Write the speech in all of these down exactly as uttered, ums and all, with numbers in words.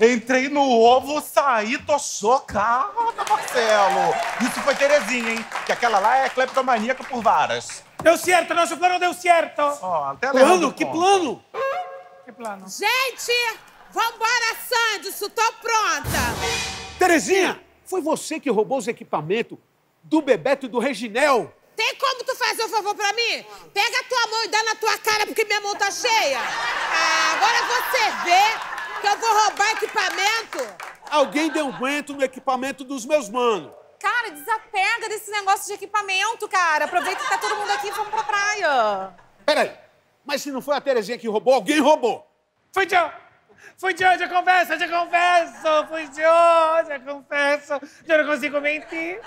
Entrei no ovo, saí, tô chocada, Marcelo. Isso foi Terezinha, hein? Que aquela lá é cleptomaníaca por varas. Deu certo, nosso plano deu certo. Ó, oh, até plano? Que ponto. Plano? Que plano? Gente, vambora, Sanderson, tô pronta. Terezinha, foi você que roubou os equipamentos do Bebeto e do Reginel? Tem como tu fazer um favor pra mim? Pega a tua mão e dá na tua cara, porque minha mão tá cheia. Ah, agora você vê que eu vou roubar equipamento. Alguém deu um aguento no equipamento dos meus manos. Cara, desapega desse negócio de equipamento, cara. Aproveita que tá todo mundo aqui e vamos pra praia. Peraí, mas se não foi a Terezinha que roubou, alguém roubou. Foi de hoje, foi de hoje, eu confesso, eu confesso. Foi de hoje, eu confesso. Eu não consigo mentir.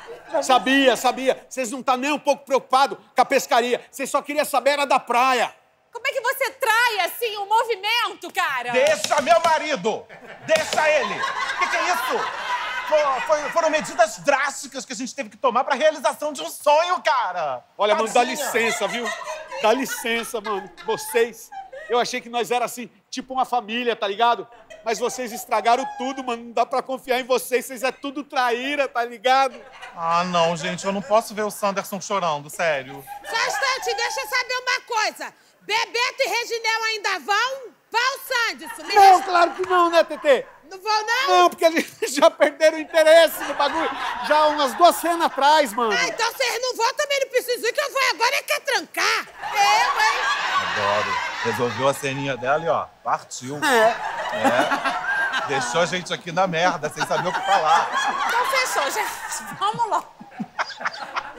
Sabia, sabia. Vocês não tá nem um pouco preocupados com a pescaria. Vocês só queriam saber era da praia. Como é que você trai, assim, o movimento, cara? Deixa meu marido! Deixa ele! O que, que é isso? Foi, foram medidas drásticas que a gente teve que tomar pra realização de um sonho, cara! Olha, mano, dá licença, viu? Dá licença, mano. Vocês... Eu achei que nós era assim, tipo uma família, tá ligado? Mas vocês estragaram tudo, mano. Não dá pra confiar em vocês. Vocês é tudo traíra, tá ligado? Ah, não, gente. Eu não posso ver o Sanderson chorando, sério. Só um instante, deixa eu saber uma coisa. Bebeto e Reginel ainda vão? Vão, Sanderson? Me não, resta... claro que não, né, Tetê? Não vão, não? Não, porque eles já perderam o interesse no bagulho. Já umas duas cenas atrás, mano. Ah, então vocês não vão também, não preciso ir, que eu vou agora é catrancar. Eu, hein? Adoro. Resolveu a ceninha dela e, ó, partiu. É. É. Deixou a gente aqui na merda, sem saber o que falar. Então fechou, gente. Vamos lá.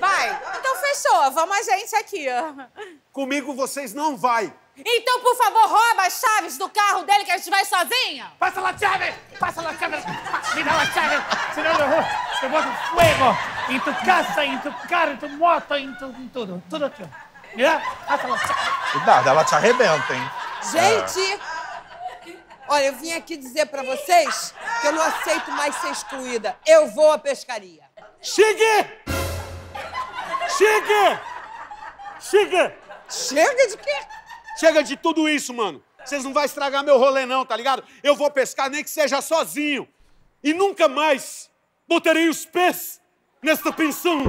Vai. Então fechou. Vamos a gente aqui, ó. Comigo vocês não vai. Então, por favor, rouba as chaves do carro dele que a gente vai sozinha. Passa lá, chave! Passa lá, chave! Me dá lá, chave! Senão eu, eu boto fogo em tu casa, em tu carro, em tu moto, em, tu, em tudo. Tudo aqui. Me dá? Passa lá, chave. Cuidado, ela te arrebenta, hein? Gente! É. Olha, eu vim aqui dizer pra vocês que eu não aceito mais ser excluída. Eu vou à pescaria. Chegue! Chegue! Chegue! Chega de quê? Chega de tudo isso, mano. Vocês não vão estragar meu rolê, não, tá ligado? Eu vou pescar nem que seja sozinho. E nunca mais botarei os pés nesta pensão.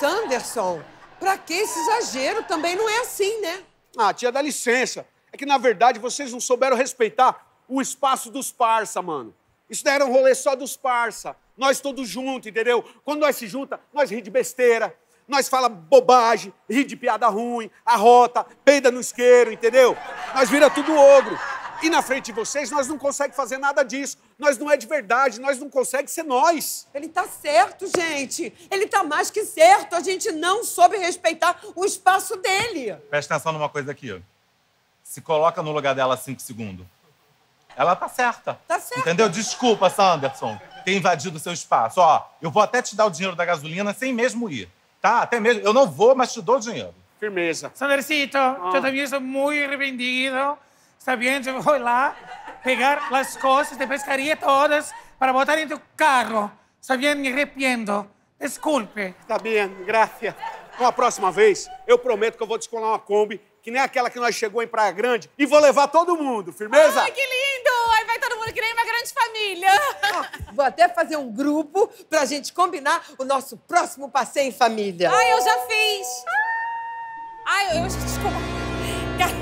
Sanderson, pra que esse exagero? Também não é assim, né? Ah, tia, dá licença. É que, na verdade, vocês não souberam respeitar o espaço dos parça, mano. Isso daí era um rolê só dos parça. Nós todos juntos, entendeu? Quando nós se junta, nós ri de besteira, nós fala bobagem, ri de piada ruim, arrota, peida no isqueiro, entendeu? Nós vira tudo ogro. E na frente de vocês, nós não conseguimos fazer nada disso. Nós não é de verdade, nós não conseguimos ser nós. Ele tá certo, gente. Ele tá mais que certo. A gente não soube respeitar o espaço dele. Presta atenção numa coisa aqui, ó. Se coloca no lugar dela cinco segundos. Ela tá certa. Tá certa. Entendeu? Desculpa, Sanderson, ter invadido o seu espaço. Ó, eu vou até te dar o dinheiro da gasolina sem mesmo ir, tá? Até mesmo. Eu não vou, mas te dou o dinheiro. Firmeza. Sandercito, ah. eu também sou muito arrependido. Está bem? Eu vou lá pegar as coisas de pescaria todas para botar em teu carro. Está bem? Me arrependo. Desculpe. Está bem, graças. Com a próxima vez, eu prometo que eu vou descolar uma Kombi que nem aquela que nós chegou em Praia Grande e vou levar todo mundo. Firmeza? Ai, que lindo! Aí vai todo mundo que nem uma grande família. Ah, vou até fazer um grupo pra gente combinar o nosso próximo passeio em família. Ai, eu já fiz. Ai, eu... Desculpa.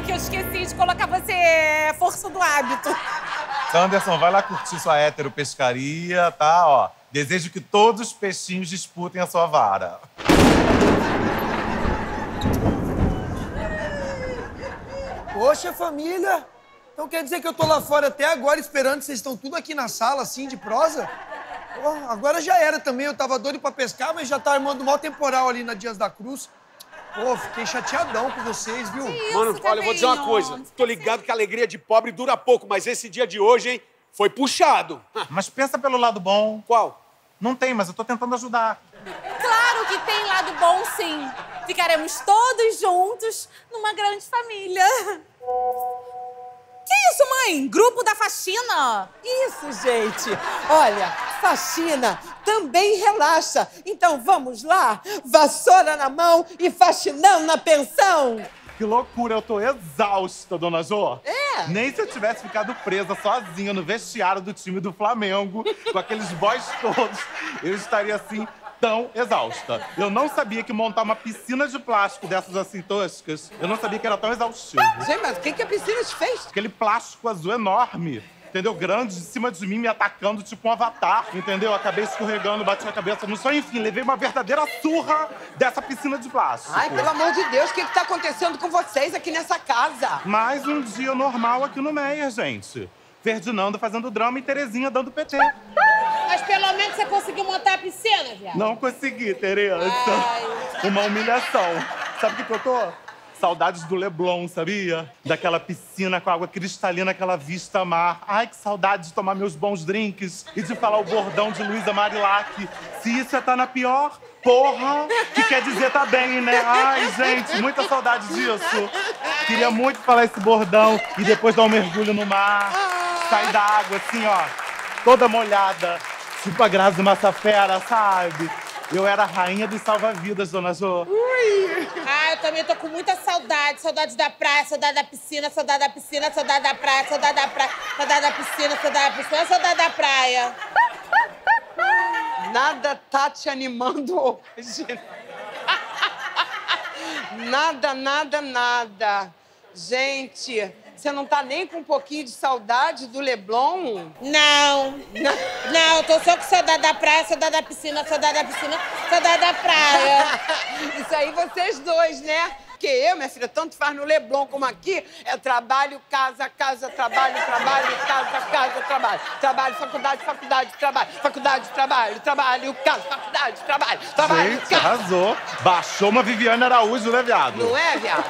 Que eu esqueci de colocar você... Força do hábito. Sanderson, vai lá curtir sua hétero pescaria, tá? Ó, desejo que todos os peixinhos disputem a sua vara. Poxa, família... Então quer dizer que eu tô lá fora até agora esperando, vocês estão tudo aqui na sala, assim, de prosa? Oh, agora já era também, eu tava doido pra pescar, mas já tá armando um mau temporal ali na Dias da Cruz. Pô, oh, fiquei chateadão com vocês, viu? Isso, mano, olha, cabinho. Eu vou dizer uma coisa. Tô ligado que a alegria de pobre dura pouco, mas esse dia de hoje, hein, foi puxado. Mas pensa pelo lado bom. Qual? Não tem, mas eu tô tentando ajudar. Claro que tem lado bom, sim. Ficaremos todos juntos numa grande família. Que isso, mãe? Grupo da faxina? Isso, gente. Olha, faxina também relaxa. Então vamos lá, vassoura na mão e faxinão na pensão. Que loucura, eu tô exausta, dona Jô. É? Nem se eu tivesse ficado presa sozinha no vestiário do time do Flamengo, com aqueles boys todos, eu estaria assim, tão exausta. Eu não sabia que montar uma piscina de plástico dessas assim toscas, eu não sabia que era tão exaustivo. Gente, mas o que, que a piscina te fez? Aquele plástico azul enorme, entendeu? Grande, de cima de mim, me atacando tipo um avatar, entendeu? Acabei escorregando, bati a cabeça no sonho, enfim, levei uma verdadeira surra dessa piscina de plástico. Ai, pelo amor de Deus, o que que tá acontecendo com vocês aqui nessa casa? Mais um dia normal aqui no Meier, gente. Ferdinando fazendo drama e Terezinha dando P T. Mas pelo menos você conseguiu montar a piscina, viado? Não consegui, Tereza. Ai. Uma humilhação. Sabe o que que eu tô? Saudades do Leblon, sabia? Daquela piscina com água cristalina, aquela vista mar. Ai, que saudade de tomar meus bons drinks e de falar o bordão de Luísa Marilac. Se isso é tá na pior, porra, que quer dizer tá bem, né? Ai, gente, muita saudade disso. Queria muito falar esse bordão e depois dar um mergulho no mar. Sair da água, assim, ó, toda molhada. Tipo a Grazi Massafera, sabe? Eu era a rainha dos salva-vidas, dona Jô. Ui! Ah, eu também tô com muita saudade. Saudade da praia, saudade da piscina, saudade da piscina, saudade da praia, saudade da praia, saudade da piscina, saudade da piscina, saudade da praia. Nada tá te animando hoje. Nada, nada, nada. Gente, você não tá nem com um pouquinho de saudade do Leblon? Não. Não, eu tô só com saudade da praia, saudade da piscina, saudade da piscina, saudade da praia. Isso aí vocês dois, né? Porque eu, minha filha, tanto faz no Leblon como aqui, é trabalho, casa, casa, trabalho, trabalho, casa, casa, trabalho. Trabalho, faculdade, faculdade, trabalho. Faculdade, trabalho, trabalho, casa, faculdade, trabalho, trabalho, gente, casa. Arrasou. Baixou uma Viviane Araújo, né, viado? Não é, viado?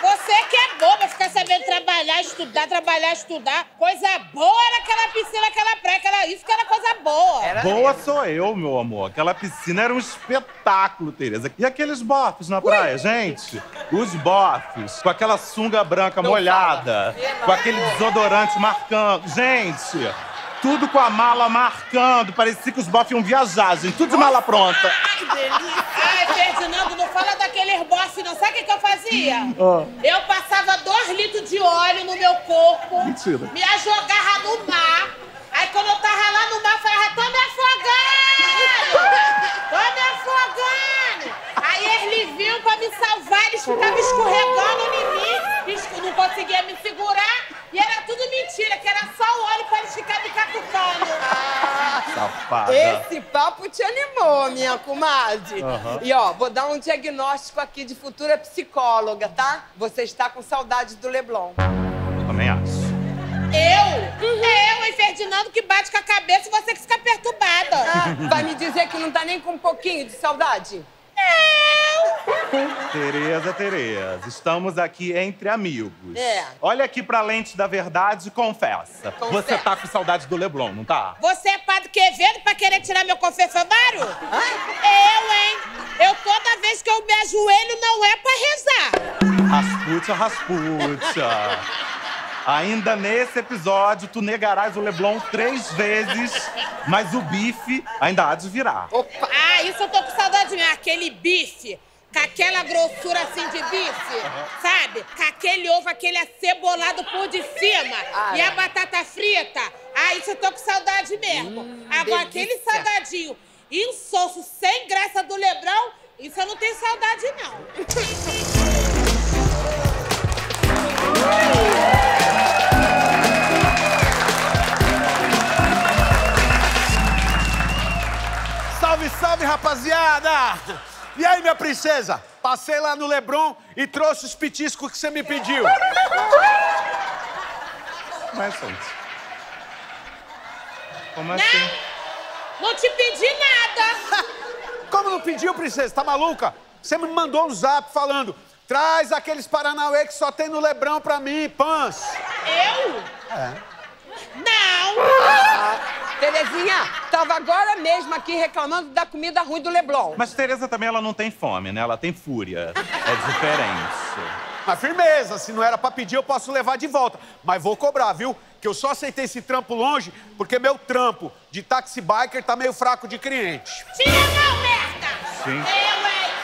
Você que é boba, ficar sabendo trabalhar, estudar, trabalhar, estudar. Coisa boa era aquela piscina, aquela praia, aquela... isso que era coisa boa. Era boa mesmo. Sou eu, meu amor. Aquela piscina era um espetáculo, Tereza. E aqueles bofes na praia, ui, gente? Os bofes, com aquela sunga branca não molhada, fala. Com aquele desodorante marcando. Gente, tudo com a mala marcando. Parecia que os bofes iam viajar, gente. Tudo de mala pronta. Ai, delícia. Ai, Ferdinando, não fala daqueles bofes, não. Sabe o que que eu fazia? Oh. Eu passava dois litros de óleo no meu corpo. Mentira. Me ajogava no mar. Aí quando eu tava lá no mar, eu falava, tô me afogando! Tô me afogando! Aí eles vinham pra me salvar, eles ficavam escorregando em mim, não conseguia me segurar, e era tudo mentira, que era só o óleo pra eles ficarem me catucando. Ah, safada. Esse papo te animou, minha comadre. Uhum. E ó, vou dar um diagnóstico aqui de futura psicóloga, tá? Você está com saudade do Leblon. Eu também acho. Eu? Uhum. Eu e Ferdinando que bate com a cabeça e você que fica perturbada. Ah, vai me dizer que não tá nem com um pouquinho de saudade? Não! Tereza, Tereza, estamos aqui entre amigos. É. Olha aqui pra lente da verdade e confessa. confessa. Você tá com saudade do Leblon, não tá? Você é padre Quevedo pra querer tirar meu confessionário? Hã? Eu, hein? Eu toda vez que eu me ajoelho não é pra rezar. Rasputia, rasputia. Ainda nesse episódio, tu negarás o Leblon três vezes, mas o bife ainda há de virar. Opa. Ah, isso eu tô com saudade mesmo. Aquele bife, com aquela grossura assim de bife, sabe? Com aquele ovo, aquele acebolado por de cima ah, e a batata frita. Ah, isso eu tô com saudade mesmo. Hum, agora, delícia. Aquele salgadinho insosso, sem graça do Leblon, isso eu não tenho saudade, não. Salve, salve, rapaziada! E aí, minha princesa? Passei lá no Leblon e trouxe os petiscos que você me pediu. Mas, gente... Como assim? Não, não te pedi nada! Como não pediu, princesa? Tá maluca? Você me mandou um zap falando traz aqueles paranauê que só tem no Leblon pra mim, pans. Eu? É. Não! Ah. Terezinha, tava agora mesmo aqui reclamando da comida ruim do Leblon. Mas Tereza também, ela não tem fome, né? Ela tem fúria. É diferente. Na firmeza, se não era pra pedir, eu posso levar de volta. Mas vou cobrar, viu? Que eu só aceitei esse trampo longe porque meu trampo de taxi biker tá meio fraco de cliente. Tira não, merda! Sim. Eu, hein?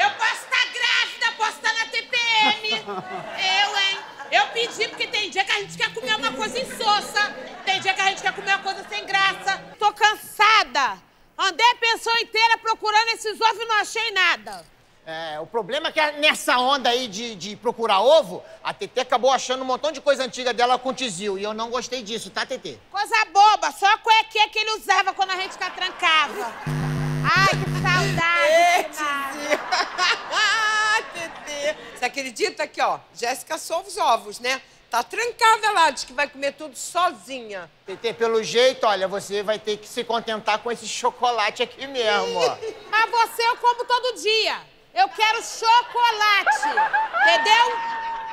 Eu posso estar grávida, posso estar na T P M. Eu, hein? Eu pedi porque tem dia que a gente quer comer uma coisa insossa, tem dia que a gente quer comer uma coisa sem graça. Tô cansada. Andei a pensão inteira procurando esses ovos e não achei nada. É, o problema é que nessa onda aí de, de procurar ovo, a Tetê acabou achando um montão de coisa antiga dela com o tizil. E eu não gostei disso, tá, Tetê? Coisa boba, só a cuequinha que ele usava quando a gente catrancava. Ai, que saudade. Ei, ah, Tetê. Você acredita aqui, ó, Jéssica sova os ovos, né? Tá trancada lá, diz que vai comer tudo sozinha. Tetê, pelo jeito, olha, você vai ter que se contentar com esse chocolate aqui mesmo, ó. Mas você eu como todo dia. Eu quero chocolate, entendeu?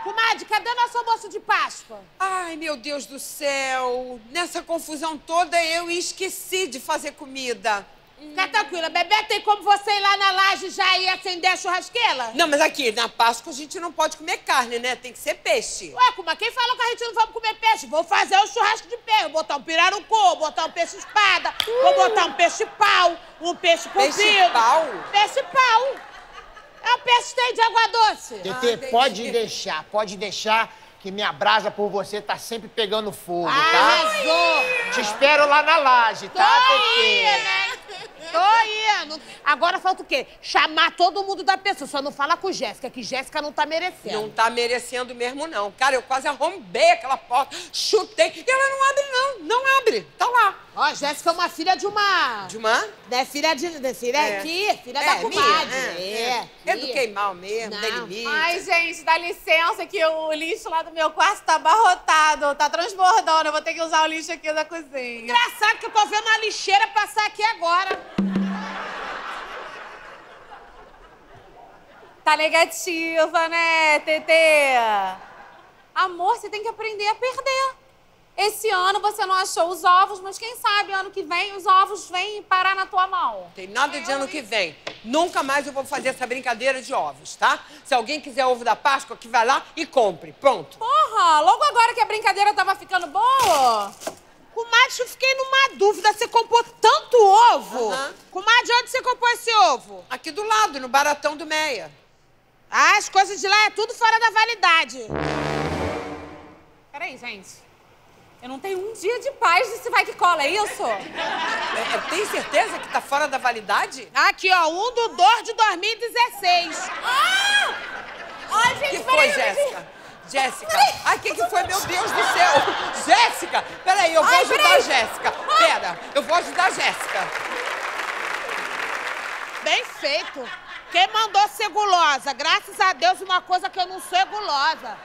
Comadre, cadê nosso almoço de Páscoa? Ai, meu Deus do céu. Nessa confusão toda, eu esqueci de fazer comida. Fica tranquila, Bebeto, tem como você ir lá na laje já e acender a churrasqueira? Não, mas aqui, na Páscoa, a gente não pode comer carne, né? Tem que ser peixe. Ué, comadre, quem falou que a gente não vai comer peixe? Vou fazer um churrasco de peixe. Vou botar um pirarucu, vou botar um peixe espada, uh. vou botar um peixe pau, um peixe comprido. Peixe pau? Peixe pau. É um peixe de água doce. Tetê, ah, pode deixar, pode deixar que minha brasa por você tá sempre pegando fogo, ah, tá? Arrasou! Te espero lá na laje, tô tá, Tetê? Tô indo, né? Tô indo. Agora falta o quê? Chamar todo mundo da pessoa, só não fala com Jéssica, que Jéssica não tá merecendo. Não tá merecendo mesmo, não. Cara, eu quase arrombei aquela porta, chutei. E ela não abre, não. Não abre. Tá lá. Ó, Jéssica é uma filha de uma... De uma? É filha de... de filha é. aqui, filha é, da comadre. É, é. é. Eduquei mal mesmo, tem limite. Ai, gente, dá licença que o lixo lá do meu quarto tá abarrotado, tá transbordando. Eu vou ter que usar o lixo aqui da cozinha. Engraçado que eu tô vendo a lixeira passar aqui agora. Tá negativa, né, Tetê? Amor, você tem que aprender a perder. Esse ano você não achou os ovos, mas quem sabe ano que vem os ovos vêm parar na tua mão. Tem nada de ano que vem. Nunca mais eu vou fazer essa brincadeira de ovos, tá? Se alguém quiser ovo da Páscoa, que vai lá e compre. Pronto. Porra, logo agora que a brincadeira tava ficando boa. Comadre, eu fiquei numa dúvida. Você comprou tanto ovo? Uhum. Comadre, onde você comprou esse ovo? Aqui do lado, no baratão do Meier. Ah, as coisas de lá é tudo fora da validade. Peraí, gente. Eu não tenho um dia de paz desse vai que cola, é isso? É, tem certeza que tá fora da validade? Aqui, ó, um do dois de dois mil e dezesseis. Ah! Ai, gente, que foi, Jéssica? Jéssica, ai, o que, que foi, meu Deus do céu? Jéssica, peraí, eu vou ai, ajudar peraí. a Jéssica. Ai. Pera, eu vou ajudar a Jéssica. Bem feito. Quem mandou ser gulosa? Graças a Deus, uma coisa que eu não sou é gulosa.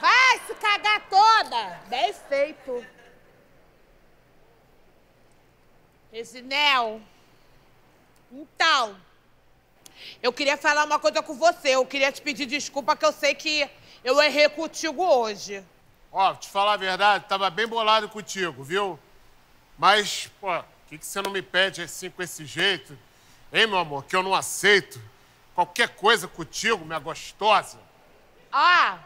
Vai se cagar toda! Bem feito. Reginel, então, eu queria falar uma coisa com você. Eu queria te pedir desculpa, que eu sei que eu errei contigo hoje. Ó, te falar a verdade, tava bem bolado contigo, viu? Mas, pô, o que, que você não me pede assim com esse jeito? Hein, meu amor, que eu não aceito qualquer coisa contigo, minha gostosa. Ah!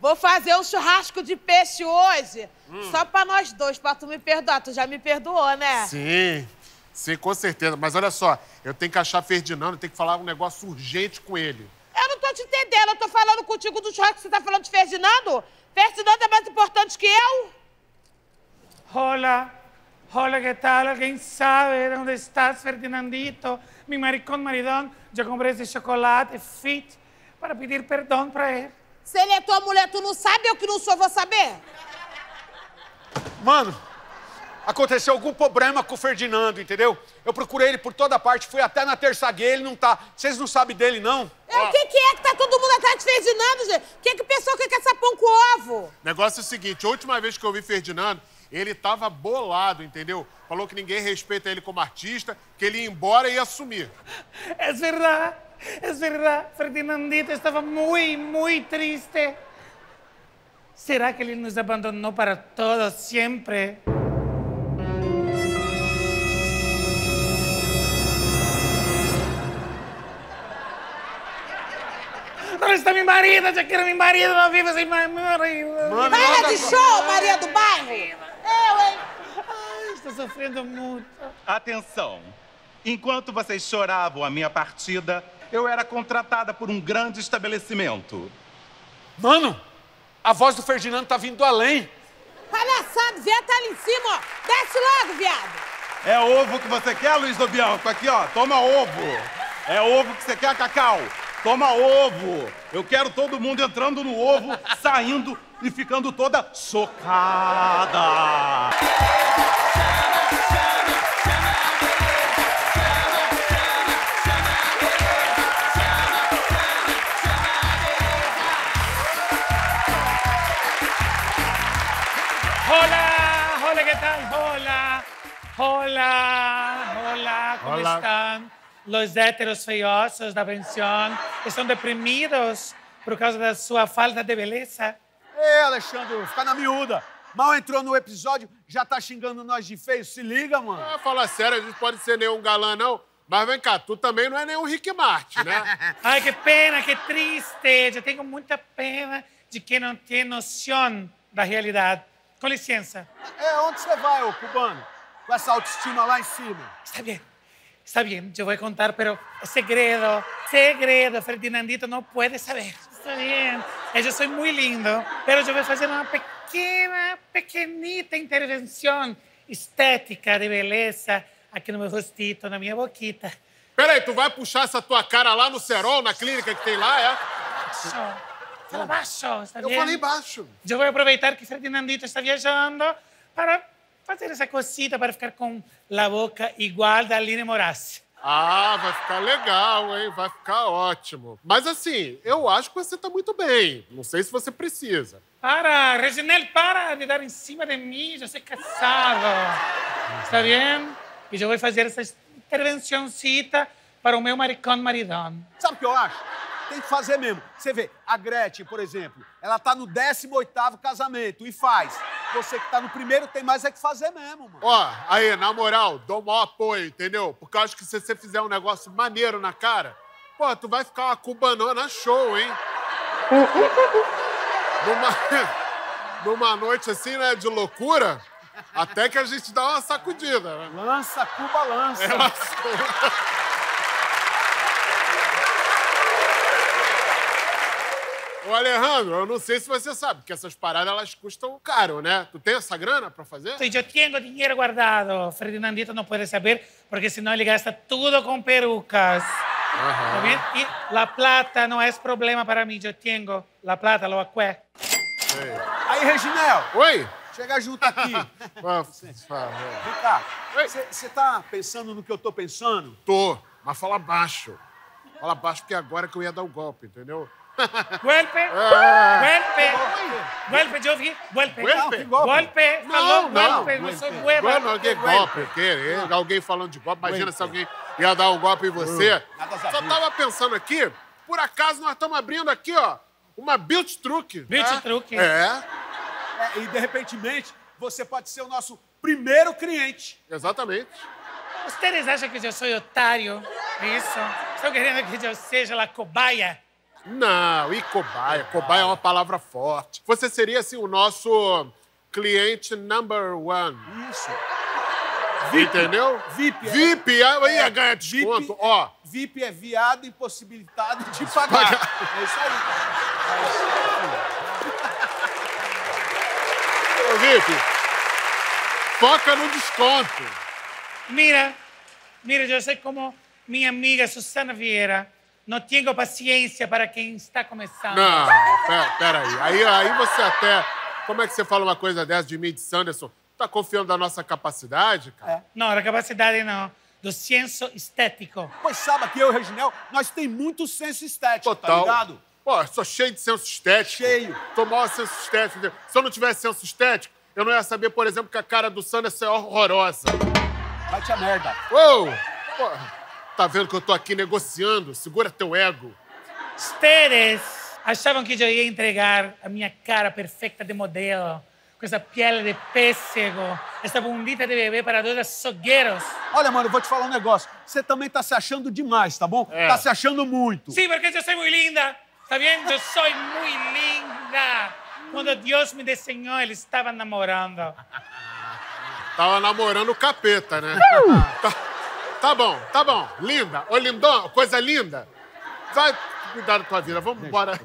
Vou fazer um churrasco de peixe hoje, hum. só pra nós dois, pra tu me perdoar. Tu já me perdoou, né? Sim, sim, com certeza. Mas olha só, eu tenho que achar Ferdinando, eu tenho que falar um negócio urgente com ele. Eu não tô te entendendo, eu tô falando contigo do churrasco que você tá falando de Ferdinando? Ferdinando é mais importante que eu? Olá, olá, que tal? Alguém sabe onde estás, Ferdinandito? Mi maricón, maridão, eu comprei esse chocolate fit para pedir perdão pra ele. Se ele é tua mulher, tu não sabe, eu que não sou, vou saber? Mano, aconteceu algum problema com o Ferdinando, entendeu? Eu procurei ele por toda parte, fui até na terça-gueira, ele não tá. Vocês não sabem dele, não? É, o que, que é que tá todo mundo atrás de Ferdinando, gente? O que que o pessoal quer caçar pão com ovo? O negócio é o seguinte, a última vez que eu vi Ferdinando, ele tava bolado, entendeu? Falou que ninguém respeita ele como artista, que ele ia embora e ia sumir. É verdade. É verdade, Ferdinandito estava muito, muito triste. Será que ele nos abandonou para todos sempre? está me marido, já quero me marido, não vivo sem meu marido. Para de show, Maria do Bairro! Eu, hein? Ai, estou sofrendo muito. Atenção! Enquanto vocês choravam a minha partida, eu era contratada por um grande estabelecimento. Mano, a voz do Ferdinando tá vindo além. Palhaçado, viado, tá ali em cima, ó. Desce logo, viado. É ovo que você quer, Luiz do Bianco? Aqui, ó, toma ovo. É ovo que você quer, Cacau? Toma ovo. Eu quero todo mundo entrando no ovo, saindo e ficando toda chocada. Hola, hola, ¿cómo hola. están? Los héteros feiosos da pensão estão deprimidos por causa da sua falta de beleza? Ei, Alexandre, fica na miúda. Mal entrou no episódio, já tá xingando nós de feio. Se liga, mano. Ah, fala sério, a gente pode ser nenhum galã, não. Mas vem cá, tu também não é nenhum Rick Martin, né? Ai, que pena, que triste. Eu tenho muita pena de quem não tem noção da realidade. Com licença. É, onde você vai, ô cubano? Com essa autoestima lá em cima. Está bem, está bem. Eu vou contar, mas é segredo. Segredo, Ferdinandito não pode saber. Está bem. Eu sou muito lindo, mas eu vou fazer uma pequena, pequenita intervenção estética de beleza aqui no meu rostito, na minha boquita. Peraí, tu vai puxar essa tua cara lá no Serol, na clínica que tem lá, é? Baixo. Fala baixo, está bem? Eu falei baixo. Eu vou aproveitar que Ferdinandito está viajando para fazer essa cosita para ficar com a boca igual da Alinne Moraes. Ah, vai ficar legal, hein? Vai ficar ótimo. Mas assim, eu acho que você tá muito bem. Não sei se você precisa. Para, Reginel, para de dar em cima de mim. Já sou casado. Está bem? E eu vou fazer essa intervençãocita para o meu maricão maridão. Sabe o que eu acho? Tem que fazer mesmo. Você vê, a Gretchen, por exemplo, ela tá no décimo oitavo casamento e faz. Você que tá no primeiro tem mais é que fazer mesmo, mano. Ó, aí, na moral, dou o maior apoio, entendeu? Porque eu acho que se você fizer um negócio maneiro na cara, pô, tu vai ficar uma cubanona show, hein? Numa, numa noite assim, né, de loucura, até que a gente dá uma sacudida, né? Lança, Cuba, lança. É, lança. Ô, Alejandro, eu não sei se você sabe, que essas paradas, elas custam caro, né? Tu tem essa grana pra fazer? Sim, eu tenho dinheiro guardado. Ferdinandito não pode saber, porque senão ele gasta tudo com perucas. Tá bem? E a plata não é problema para mim. Eu tenho a plata, lo acué. Aí, Reginel. Oi? Chega junto aqui. Vem cá. Você tá pensando no que eu tô pensando? Tô, mas fala baixo. Fala baixo, porque agora que eu ia dar o golpe, entendeu? Golpe, ah. golpe, golpe, eu vi, golpe, golpe, golpe, falou, golpe, não sou hueva. Golpe, golpe, que alguém falando de golpe, imagina golpe. Se alguém ia dar um golpe em você. Uh, Só tava pensando aqui, por acaso nós estamos abrindo aqui, ó, uma beauty truck. Beauty né? truck. É. é. E de repentemente, você pode ser o nosso primeiro cliente. Exatamente. Vocês acham que eu sou otário? Isso? Estão querendo que eu seja a cobaia? Não, e cobaia? Cobaia é uma palavra forte. Você seria, assim, o nosso cliente number one. Isso. V I P. Entendeu? V I P. É... V I P, aí é... ganha desconto, V I P... ó. V I P é viado impossibilitado de pagar. pagar. É isso aí. É isso aí. Ô, V I P, foca no desconto. Mira, mira, eu sei como minha amiga Susana Vieira. Não tenho paciência para quem está começando. Não, pera, pera aí. aí. Aí você até... Como é que você fala uma coisa dessa de mim, de Sanderson? Tá confiando na nossa capacidade, cara? É. Não, da capacidade não. Do senso estético. Pois sabe que eu e o Reginel, nós temos muito senso estético, total. Tá ligado? Pô, eu sou cheio de senso estético. Cheio. Tô maior senso estético, entendeu? Se eu não tivesse senso estético, eu não ia saber, por exemplo, que a cara do Sanderson é horrorosa. Bate a merda. Uou! Porra. Tá vendo que eu tô aqui negociando? Segura teu ego. Vocês achavam que eu ia entregar a minha cara perfeita de modelo, com essa pele de pêssego, essa bundita de bebê para dois açougueiros? Olha, mano, eu vou te falar um negócio. Você também tá se achando demais, tá bom? É. Tá se achando muito. Sim, porque eu sou muito linda. Está vendo? Eu sou muito linda. Quando Deus me desenhou, ele estava namorando. Tava namorando o capeta, né? Uh! Tá, tá bom, tá bom. Linda. Ô, lindão, coisa linda. Vai cuidar da tua vida. Vamos embora.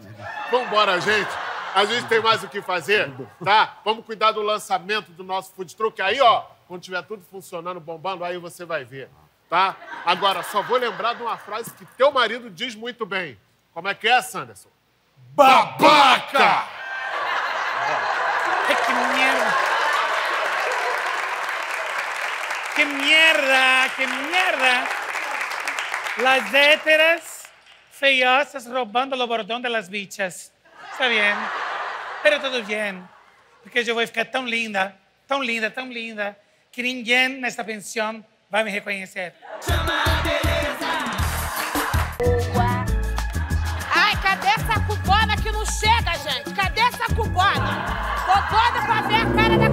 Vamos embora, gente. A gente tem mais o que fazer, tá? Vamos cuidar do lançamento do nosso food truck. Aí, ó, quando tiver tudo funcionando, bombando, aí você vai ver, tá? Agora, só vou lembrar de uma frase que teu marido diz muito bem. Como é que é, Sanderson? Babaca! É que merda! Que merda, que merda. Las héteras feiosas roubando o bordão das bichas. Está bem. Mas tudo bem. Porque eu vou ficar tão linda, tão linda, tão linda, que ninguém nesta pensão vai me reconhecer. Chama a beleza. Ai, cadê essa cubana que não chega, gente? Cadê essa cubana? Tô doida pra ver a cara da...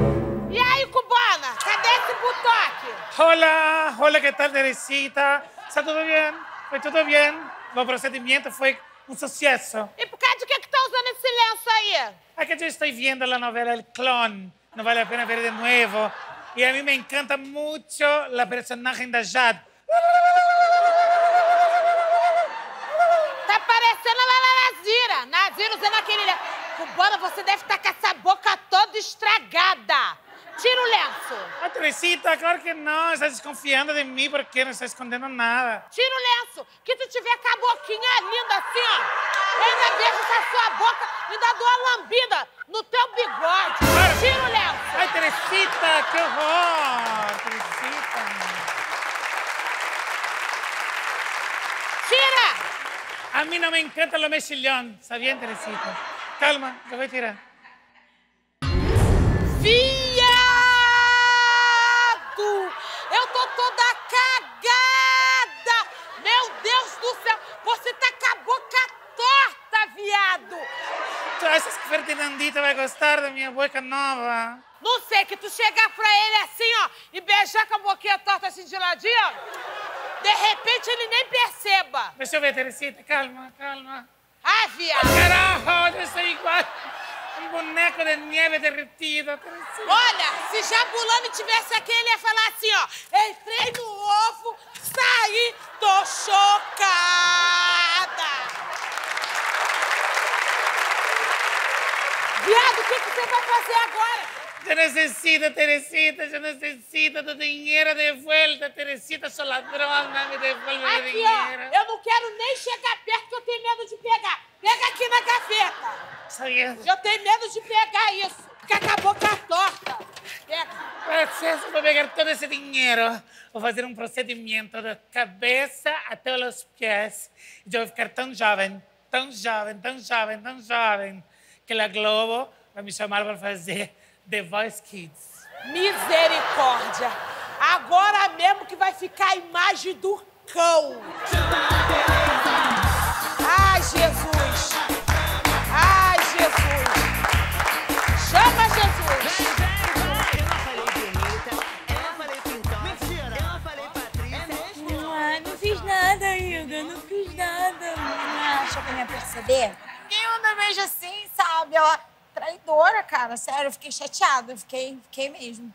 E aí, cubana? Cadê esse butoque? Olá, olá, que tal, Teresita? Está tudo bem? Foi tudo bem. O procedimento foi um sucesso. E por causa de que está usando esse lenço aí? É que eu estou vendo a novela El Clon. Não vale a pena ver de novo. E a mim me encanta muito a personagem da Jade. Tá parecendo a Nazira. Nazira usando aquele... Cubana, você deve estar com essa boca toda estragada. Tira o lenço. Ah, Teresita, claro que não. Está desconfiando de mim porque não está escondendo nada. Tira o lenço, que tu tiver com a boquinha linda assim, ó. Ainda deixa essa sua boca e dá uma lambida no teu bigode. Claro. Tira o lenço. Ai, Teresita, que horror. Teresita. Tira. A mim não me encanta o mexilhão, sabia, Teresita? Calma, eu vou tirar. Sim. Eu tô toda cagada! Meu Deus do céu! Você tá com a boca torta, viado! Tu achas que Ferdinandita vai gostar da minha boca nova? Não sei, que tu chegar pra ele assim, ó, e beijar com a boquinha torta assim de ladinho, ó, de repente ele nem perceba. Deixa eu ver, Teresita, calma, calma. Ah, viado! Caralho, eu sou igual... um boneco de neve derretida. Olha, se Jabulani tivesse aqui, ele ia falar assim, ó. Entrei no ovo, saí, tô chocada. Viado, o que, que você vai fazer agora? Eu necessito, Teresita, eu necessito do dinheiro de volta. Teresita, sou ladrona, me devolve aqui, o dinheiro. Ó, eu não quero nem chegar perto, que eu tenho medo de pegar. Pega aqui na gaveta. Eu tenho medo de pegar isso, porque acabou com a torta. Pega. Vou pegar todo esse dinheiro, vou fazer um procedimento da cabeça até os pés. E eu vou ficar tão jovem, tão jovem, tão jovem, tão jovem, que a Globo vai me chamar para fazer The Voice Kids. Misericórdia! Agora mesmo que vai ficar a imagem do cão. Ai, Jesus! Ai, Jesus! Chama, Jesus! Eu não falei bonita, eu não falei pintosa, mentira, eu não falei Patrícia. Ah, não fiz nada, Ilga, não fiz nada. Ah, acha que eu ia perceber? Ninguém anda beijo assim, sabe? Ela traidora, cara, sério, eu fiquei chateada, eu fiquei, fiquei mesmo.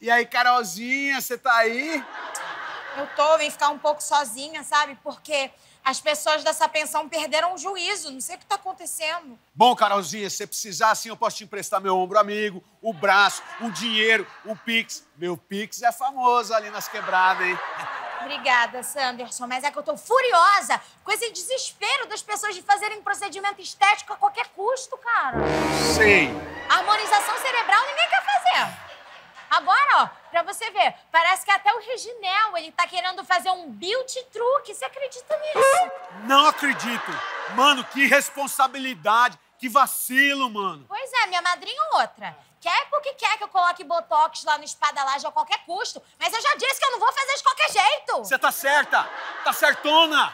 E aí, Carolzinha, você tá aí? Eu tô, vim ficar um pouco sozinha, sabe? Porque... as pessoas dessa pensão perderam o juízo. Não sei o que tá acontecendo. Bom, Carolzinha, se você precisar, assim, eu posso te emprestar meu ombro amigo, o braço, o dinheiro, o Pix. Meu Pix é famoso ali nas quebradas, hein? Obrigada, Sanderson. Mas é que eu tô furiosa com esse desespero das pessoas de fazerem procedimento estético a qualquer custo, cara. Sei. Harmonização cerebral ninguém quer fazer. Agora, ó, pra você ver, parece que até o Reginel, ele tá querendo fazer um beauty truque. Você acredita nisso? Não acredito. Mano, que responsabilidade, que vacilo, mano. Pois é, minha madrinha outra. Quer porque quer que eu coloque botox lá no espadalagem a qualquer custo, mas eu já disse que eu não vou fazer de qualquer jeito. Você tá certa, tá certona.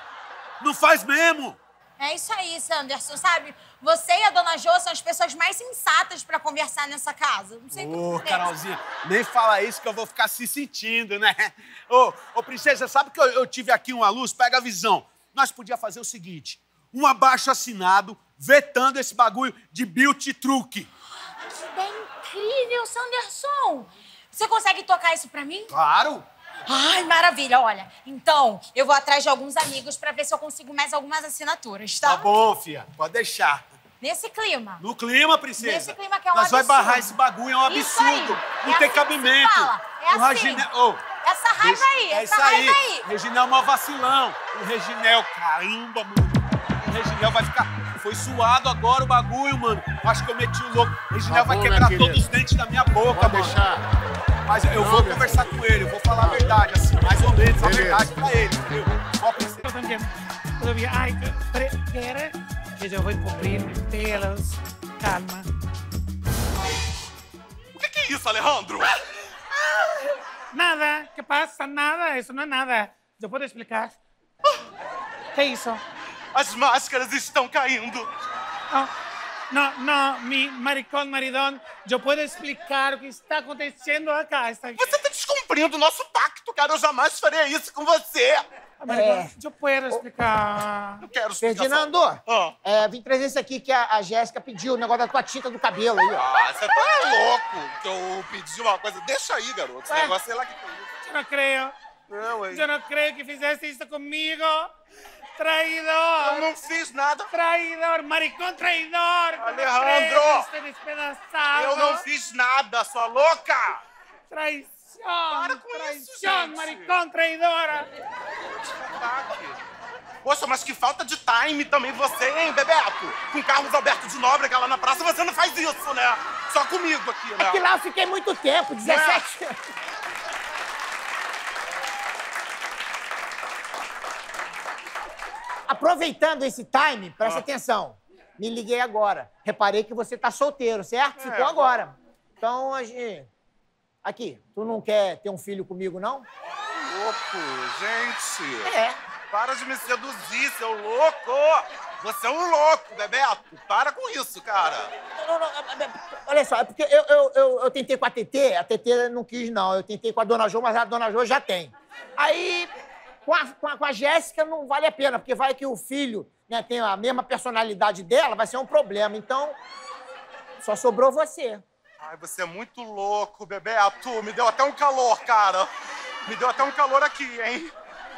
Não faz mesmo. É isso aí, Sanderson, sabe? Você e a dona Jô são as pessoas mais sensatas pra conversar nessa casa. Não sei como. Ô, Carolzinha, nem fala isso que eu vou ficar se sentindo, né? Ô, ô princesa, sabe que eu, eu tive aqui uma luz? Pega a visão. Nós podíamos fazer o seguinte, um abaixo-assinado vetando esse bagulho de beauty truque. Isso é incrível, Sanderson. Você consegue tocar isso pra mim? Claro. Ai, maravilha, olha. Então, eu vou atrás de alguns amigos pra ver se eu consigo mais algumas assinaturas, tá? Tá bom, fia. Pode deixar. Nesse clima. No clima, princesa. Nesse clima que é um Nós absurdo. Nós vai barrar esse bagulho, é um isso absurdo. Aí. Não é tem assim cabimento. Que fala. É o assim. Reginel... Oh. Essa raiva aí, é essa isso raiva aí. aí. O Reginel é o maior vacilão. O Reginel, caramba, mano. O Reginel vai ficar... Foi suado agora o bagulho, mano. Acho que eu meti o louco. O Reginel tá bom, vai quebrar né, todos os dentes da minha boca, Pode mano. Deixar. Mas eu não, vou conversar filho. com ele, eu vou falar ah, a verdade, assim, mais ou menos a verdade pra ele, entendeu? Só que eu vou cobrir pelas calma. O que é isso, Alejandro? Nada, que passa, nada, isso não é nada. Eu posso explicar? O que é isso? As máscaras estão caindo. Oh. Não, não, mi maricón, maridão, eu posso explicar o que está acontecendo acá. Está... Você está descumprindo o nosso pacto, cara. Eu jamais faria isso com você. Maricón, é... eu posso explicar. Não quero explicar. Ferdinando, ah. é, vim trazer isso aqui que a, a Jéssica pediu, o negócio da tua tinta do cabelo aí, ó. Ah, você tá louco. Eu pedi uma coisa. Deixa aí, garoto. Esse é. negócio sei lá que foi isso. Eu não creio. Não, hein? Eu não creio que fizesse isso comigo. Traidor! Eu não fiz nada! Traidor! Maricão traidor! Alejandro! Eu não fiz nada, sua louca! Traição! Para com traição, isso, gente! Maricão traidora! Poxa, mas que falta de time também você, hein, Bebeto? Com Carlos Alberto de Nóbrega lá na praça, você não faz isso, né? Só comigo aqui, né? É que lá eu fiquei muito tempo, dezessete anos. Aproveitando esse time, presta ah. atenção. Me liguei agora. Reparei que você tá solteiro, certo? É, Ficou é, agora. Então, a gente... Aqui, tu não quer ter um filho comigo, não? Louco, gente. É. Para de me seduzir, seu louco. Você é um louco, Bebeto. Para com isso, cara. Não, não, não. Olha só, é porque eu, eu, eu, eu tentei com a T T. A T T não quis, não. Eu tentei com a Dona Jo, mas a Dona Jo já tem. Aí... Com a, com a, com a Jéssica não vale a pena, porque vai que o filho né, tem a mesma personalidade dela, vai ser um problema. Então, só sobrou você. Ai, você é muito louco, Bebeto. Me deu até um calor, cara. Me deu até um calor aqui, hein?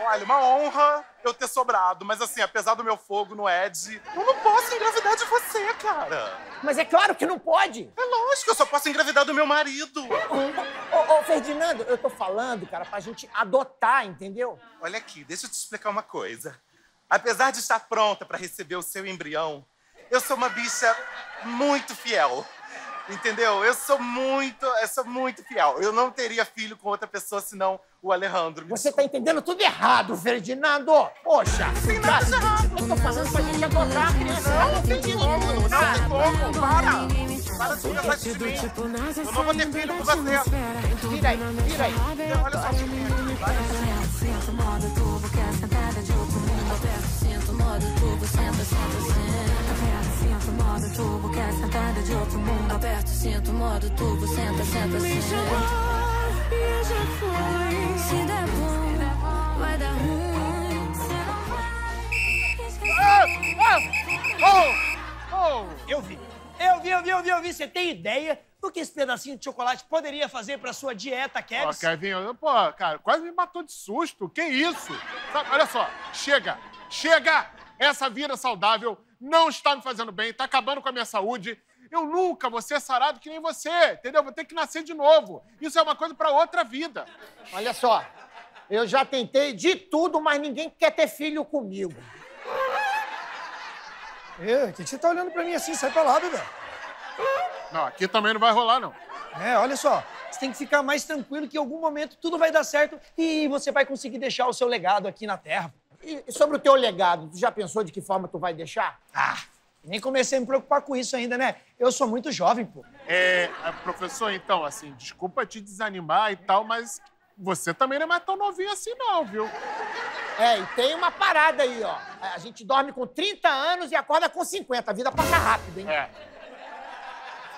Olha, uma honra eu ter sobrado. Mas assim, apesar do meu fogo no Ed, eu não posso engravidar de você, cara. Mas é claro que não pode. É lógico, eu só posso engravidar do meu marido. Ô, ô, ô, Ferdinando, eu tô falando, cara, pra gente adotar, entendeu? Olha aqui, deixa eu te explicar uma coisa. Apesar de estar pronta pra receber o seu embrião, eu sou uma bicha muito fiel. Entendeu? Eu sou muito, eu sou muito fiel. Eu não teria filho com outra pessoa, senão o Alejandro. Você tá entendendo tudo errado, Ferdinando! Poxa! Não tem nada de errado! Eu tô falando pra gente adotar a criança. Não, não tem como, não tem como, para! Para de ficar mais de mim. Eu não vou ter filho com você. Vira aí, vira aí. Olha só o que modo tubo, quer sentada de outro mundo. Aperto, sinto, modo tubo, senta, senta, senta. Me chamou e já foi. Se der bom, vai dar ruim. Eu vi, eu vi, eu vi, eu vi, eu vi. Você tem ideia do que esse pedacinho de chocolate poderia fazer pra sua dieta, Kevin? Ó, Kevin, pô, cara, quase me matou de susto. Que isso? Sabe, olha só, chega, chega! Essa vida saudável não está me fazendo bem, está acabando com a minha saúde. Eu nunca vou ser sarado que nem você, entendeu? Vou ter que nascer de novo. Isso é uma coisa para outra vida. Olha só, eu já tentei de tudo, mas ninguém quer ter filho comigo. O que você tá olhando para mim assim? Sai para lá, bebê. Não, aqui também não vai rolar, não. É, olha só, você tem que ficar mais tranquilo que em algum momento tudo vai dar certo e você vai conseguir deixar o seu legado aqui na Terra. E sobre o teu legado, tu já pensou de que forma tu vai deixar? Ah, nem comecei a me preocupar com isso ainda, né? Eu sou muito jovem, pô. É, professor, então, assim, desculpa te desanimar e tal, mas você também não é mais tão novinho assim não, viu? É, e tem uma parada aí, ó. A gente dorme com trinta anos e acorda com cinquenta. A vida passa rápido, hein? É.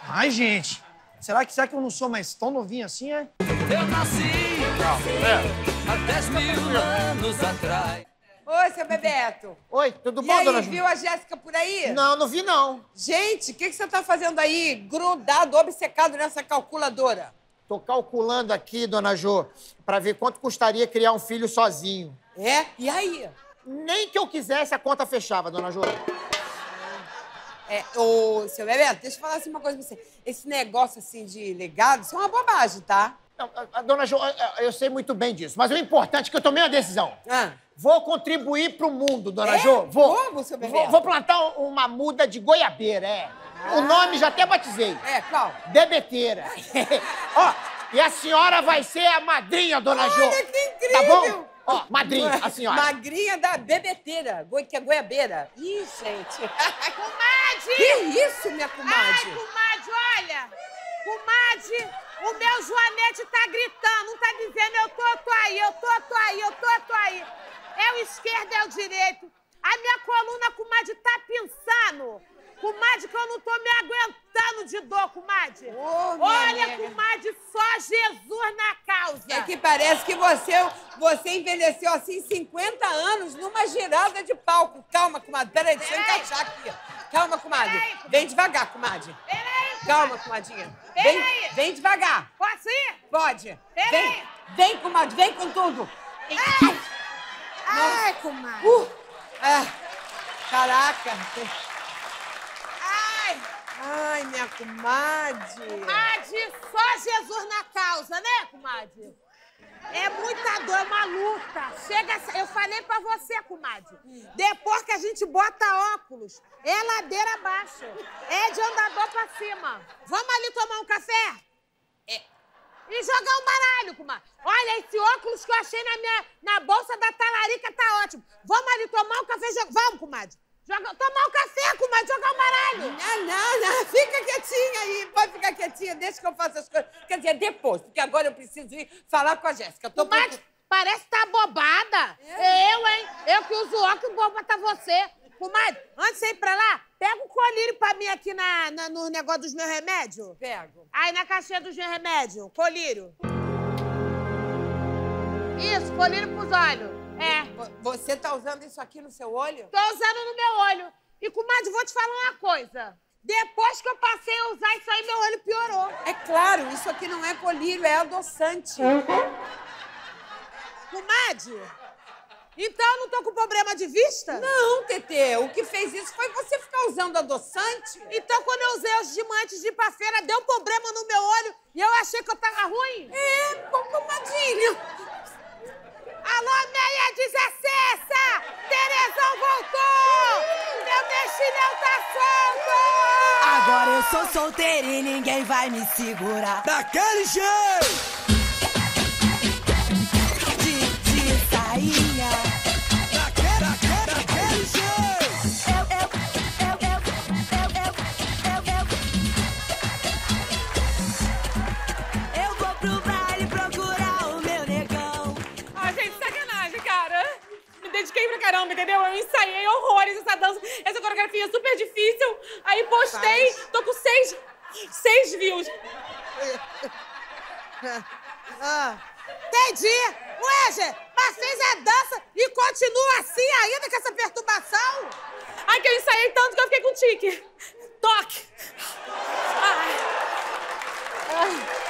Ai, gente, será que, será que eu não sou mais tão novinho assim, é? Eu nasci, eu nasci é. há dez mil anos atrás. Oi, seu Bebeto. Oi, tudo bom, dona Júlia? E aí, viu a Jéssica por aí? Não, não vi, não. Gente, o que, que você tá fazendo aí, grudado, obcecado nessa calculadora? Tô calculando aqui, dona Jô, pra ver quanto custaria criar um filho sozinho. É? E aí? Nem que eu quisesse, a conta fechava, dona Jô. É, ô, seu Bebeto, deixa eu falar assim uma coisa pra você. Esse negócio, assim, de legado, isso é uma bobagem, tá? Não, a, a dona Jô, eu, eu sei muito bem disso, mas o importante é que eu tomei a decisão. Ah. Vou contribuir pro mundo, dona é? Jô. Vou. Como, seu Bebeto? Vou, vou plantar uma muda de goiabeira, é. Ah. O nome já até batizei. É, qual? Bebeteira. Ó, e a senhora vai ser a madrinha, dona Olha, Jô. Olha, que incrível! Tá bom? Ó, madrinha, a senhora. Madrinha da bebeteira, que é goiabeira. Ih, gente. Comadre! Que isso, minha comadre? Ai, comadre, olha! Comadre, o meu joanete tá gritando, não tá dizendo eu tô, tô aí, eu tô, tô aí, eu tô, tô aí. É o esquerdo, é o direito. A minha coluna, comadre, tá pinçando. Comadre, que eu não tô me aguentando de dor, comadre. Oh, olha, nega. Comadre, só Jesus na causa. É que parece que você, você envelheceu assim cinquenta anos numa girada de palco. Calma, comadre. Peraí, deixa eu encaixar aqui. Calma, comadre. Peraí, comadre. Vem devagar, comadre. Peraí, comadre. Calma, comadinha. Peraí. Vem, vem devagar. Posso ir? Pode. Peraí. Vem, vem, comadre. Vem com tudo. Ai, ai comadre. Uh, ah, caraca. Ai, minha comadre. Comadre, só Jesus na causa, né, comadre? É muita dor, é uma luta. Chega, eu falei pra você, comadre. Depois que a gente bota óculos, é ladeira abaixo. É de andador pra cima. Vamos ali tomar um café? É. E jogar um baralho, comadre. Olha, esse óculos que eu achei na, minha, na bolsa da talarica tá ótimo. Vamos ali tomar um café e jogar. Vamos, comadre. Joga, tomar um café, comadre, jogar um baralho. Não, não, não. Fica quietinha aí. Pode ficar quietinha. Deixa que eu faça as coisas. Quer dizer, depois, porque agora eu preciso ir falar com a Jéssica. Comadre, pouco... parece que tá bobada. É. é eu, hein? Eu que uso óculos, boba tá você. Comadre, antes de ir pra lá, pega um colírio pra mim aqui na, na, no negócio dos meus remédios. Pego. Aí na caixinha dos meus remédios, colírio. Isso, colírio pros olhos. É. Você tá usando isso aqui no seu olho? Tô usando no meu olho. E, comadre, vou te falar uma coisa. Depois que eu passei a usar isso aí, meu olho piorou. É claro, isso aqui não é colírio, é adoçante. Comadre, então eu não tô com problema de vista? Não, Tetê. O que fez isso foi você ficar usando adoçante. Então, quando eu usei hoje de manhã antes de ir pra feira, deu um problema no meu olho e eu achei que eu tava ruim? É, comadinha. Alô, Meier de Jacessa! Terezão voltou! Meu mexilhão tá solto! Agora eu sou solteira e ninguém vai me segurar. Daquele jeito! De, de sainha. Daquele, daquele, daquele jeito! Eu, eu, eu, eu, eu, eu, eu, eu. Eu vou pro baile procurar o meu negão. Ai, gente, sacanagem, cara. Me dediquei pra caramba, entendeu? Eu ensaiei horrores essa dança, essa coreografia super difícil. Aí postei, tô com seis, seis views. Ah, entendi. Ué, gente, mas fez a dança e continua assim ainda com essa perturbação? Ai, que eu ensaiei tanto que eu fiquei com tique. Toque. Ai. Ai.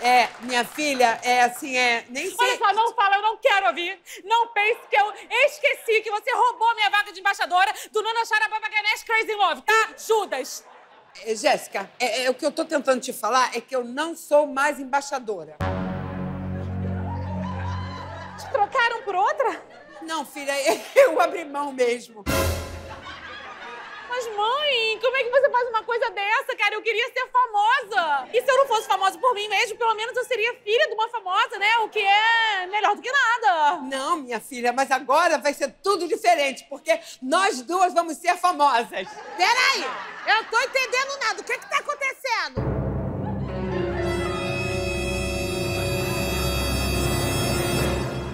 É, minha filha, é assim, é... Nem sei... Olha só, não fala, eu não quero ouvir. Não pense que eu esqueci que você roubou minha vaga de embaixadora do Nana Xarababaganés Crazy Love, tá? Judas! É, Jéssica, é, é, o que eu tô tentando te falar é que eu não sou mais embaixadora. Te trocaram por outra? Não, filha, eu abri mão mesmo. Mas, mãe, como é que você faz uma coisa dessa, cara? Eu queria ser famosa. E se eu não fosse famosa por mim mesmo, pelo menos eu seria filha de uma famosa, né? O que é melhor do que nada. Não, minha filha, mas agora vai ser tudo diferente, porque nós duas vamos ser famosas. Peraí, eu tô entendendo